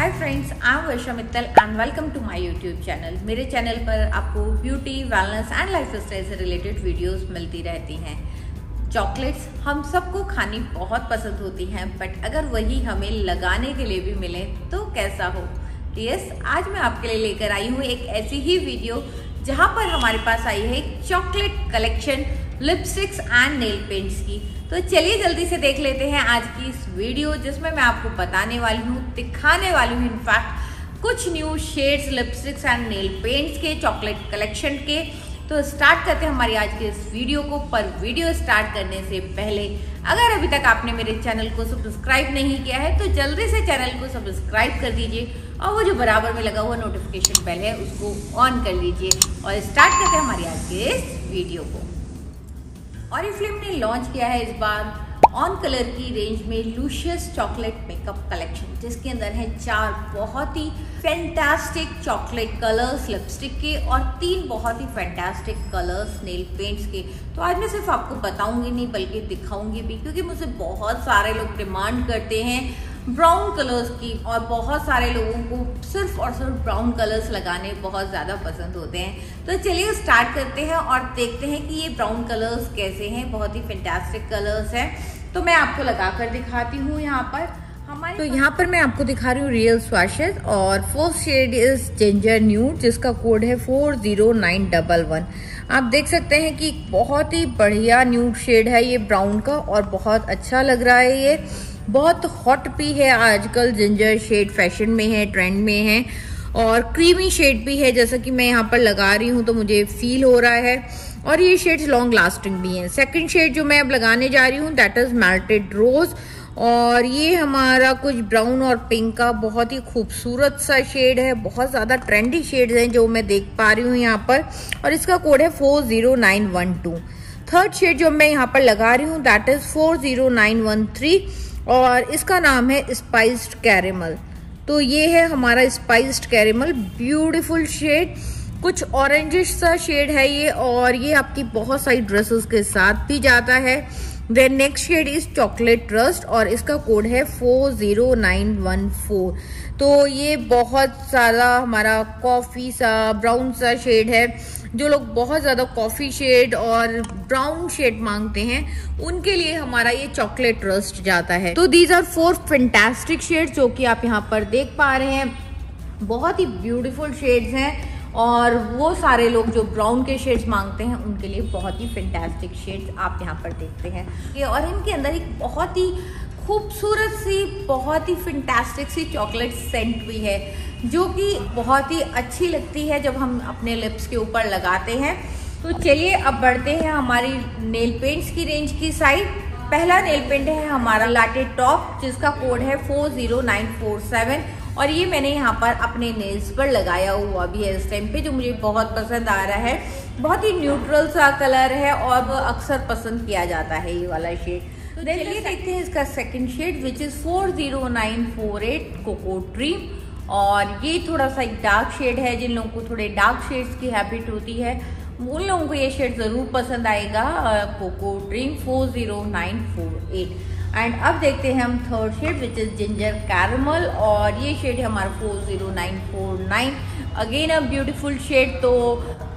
Hi friends, I am Varsha Mittal and welcome to my YouTube channel. मेरे channel पर आपको beauty, wellness and lifestyle से related videos मिलती रहती हैं। चॉकलेट्स हम सबको खानी बहुत पसंद होती हैं, बट अगर वही हमें लगाने के लिए भी मिले तो कैसा हो। यस, आज मैं आपके लिए लेकर आई हूँ एक ऐसी ही वीडियो जहाँ पर हमारे पास आई है chocolate collection lipsticks and nail paints की। तो चलिए जल्दी से देख लेते हैं आज की इस वीडियो, जिसमें मैं आपको बताने वाली हूँ, दिखाने वाली हूँ इनफैक्ट कुछ new shades lipsticks and nail paints के चॉकलेट कलेक्शन के। तो स्टार्ट करते हैं हमारी आज की इस वीडियो को। पर वीडियो स्टार्ट करने से पहले अगर अभी तक आपने मेरे चैनल को सब्सक्राइब नहीं किया है तो जल्दी से चैनल को सब्सक्राइब कर दीजिए और वो जो बराबर में लगा हुआ नोटिफिकेशन बेल है उसको ऑन कर लीजिए और स्टार्ट करते हैं हमारी आज के इस वीडियो को। ऑरिफ्लेम ने लॉन्च किया है इस बार ऑन कलर की रेंज में लूशियस चॉकलेट मेकअप कलेक्शन, जिसके अंदर है 4 बहुत ही फैंटास्टिक चॉकलेट कलर्स लिपस्टिक के और 3 बहुत ही फैंटास्टिक कलर्स नेल पेंट्स के। तो आज मैं सिर्फ आपको बताऊंगी नहीं बल्कि दिखाऊंगी भी, क्योंकि मुझे बहुत सारे लोग डिमांड करते हैं ब्राउन कलर्स की और बहुत सारे लोगों को सिर्फ और सिर्फ ब्राउन कलर्स लगाने बहुत ज़्यादा पसंद होते हैं। तो चलिए स्टार्ट करते हैं और देखते हैं कि ये ब्राउन कलर्स कैसे हैं। बहुत ही फैंटास्टिक कलर्स हैं, तो मैं आपको लगा कर दिखाती हूँ। यहाँ पर हमारे तो यहाँ पर मैं आपको दिखा रही हूँ रियल स्वैशेस और first shade is ginger nude, जिसका कोड है 40911। आप देख सकते हैं कि बहुत ही बढ़िया न्यूड शेड है ये ब्राउन का और बहुत अच्छा लग रहा है। ये बहुत हॉट भी है आजकल, जिंजर शेड फैशन में है, ट्रेंड में है और क्रीमी शेड भी है। जैसा कि मैं यहाँ पर लगा रही हूँ तो मुझे फील हो रहा है और ये शेड्स लॉन्ग लास्टिंग भी हैं। सेकंड शेड जो मैं अब लगाने जा रही हूँ दैट इज मेल्टेड रोज और ये हमारा कुछ ब्राउन और पिंक का बहुत ही खूबसूरत सा शेड है। बहुत ज़्यादा ट्रेंडी शेड्स हैं जो मैं देख पा रही हूँ यहाँ पर और इसका कोड है 40912। थर्ड शेड जो मैं यहाँ पर लगा रही हूँ दैट इज 40913 और इसका नाम है स्पाइस्ड कैरेमल। तो ये है हमारा स्पाइस्ड कैरेमल, ब्यूटीफुल शेड, कुछ ऑरेंजिश सा शेड है ये और ये आपकी बहुत सारी ड्रेसेस के साथ भी जाता है। Then next shade is chocolate rust और इसका कोड है 40914। तो ये बहुत सारा हमारा कॉफ़ी सा ब्राउन सा शेड है। जो लोग बहुत ज़्यादा कॉफ़ी शेड और ब्राउन शेड मांगते हैं उनके लिए हमारा ये चॉकलेट रस्ट जाता है। तो दीज आर 4 फैंटास्टिक शेड्स जो कि आप यहाँ पर देख पा रहे हैं। बहुत ही ब्यूटीफुल शेड्स हैं और वो सारे लोग जो ब्राउन के शेड्स मांगते हैं उनके लिए बहुत ही फैंटास्टिक शेड्स आप यहाँ पर देखते हैं। ये और इनके अंदर एक बहुत ही खूबसूरत सी, बहुत ही फैंटास्टिक सी चॉकलेट सेंट भी है जो कि बहुत ही अच्छी लगती है जब हम अपने लिप्स के ऊपर लगाते हैं। तो चलिए अब बढ़ते हैं हमारी नेल पेंट्स की रेंज की साइड। पहला नेल पेंट है हमारा लाटे टॉप, जिसका कोड है 40947 और ये मैंने यहाँ पर अपने नेल्स पर लगाया हुआ भी है इस टाइम पे, जो मुझे बहुत पसंद आ रहा है। बहुत ही न्यूट्रल सा कलर है और अक्सर पसंद किया जाता है ये वाला शेड। तो चलिए देखते हैं इसका second shade which is 40948 cocoa dream और ये थोड़ा सा एक डार्क शेड है। जिन लोगों को थोड़े डार्क शेड्स की हैबिट होती है उन लोगों को ये शेड ज़रूर पसंद आएगा, कोको ड्रीम 40948। एंड अब देखते हैं हम third shade which is ginger caramel और ये शेड हमारा 40949। Again a beautiful shade. तो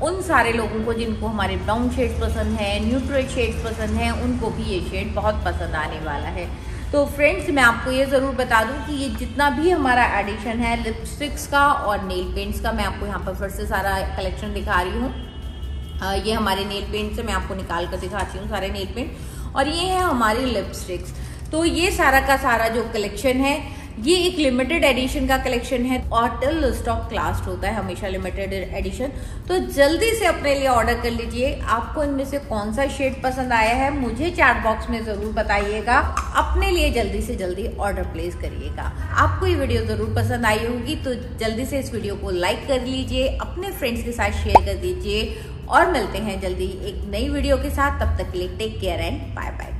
उन सारे लोगों को जिनको हमारे ब्राउन शेड्स पसंद हैं, न्यूट्रल शेड्स पसंद हैं, उनको भी ये शेड बहुत पसंद आने वाला है। तो फ्रेंड्स, मैं आपको ये ज़रूर बता दूं कि ये जितना भी हमारा एडिशन है लिपस्टिक्स का और नेल पेंट्स का, मैं आपको यहाँ पर फिर से सारा कलेक्शन दिखा रही हूँ। ये हमारे नेल पेंट से मैं आपको निकाल कर दिखाती हूँ सारे नेल पेंट और ये है हमारी लिपस्टिक्स। तो ये सारा का सारा जो कलेक्शन है ये एक लिमिटेड एडिशन का कलेक्शन है और टिल स्टॉक लास्ट होता है हमेशा लिमिटेड एडिशन। तो जल्दी से अपने लिए ऑर्डर कर लीजिए। आपको इनमें से कौन सा शेड पसंद आया है मुझे चैट बॉक्स में ज़रूर बताइएगा। अपने लिए जल्दी से जल्दी ऑर्डर प्लेस करिएगा। आपको ये वीडियो ज़रूर पसंद आई होगी, तो जल्दी से इस वीडियो को लाइक कर लीजिए, अपने फ्रेंड्स के साथ शेयर कर दीजिए और मिलते हैं जल्दी एक नई वीडियो के साथ। तब तक के लिए take care and bye bye.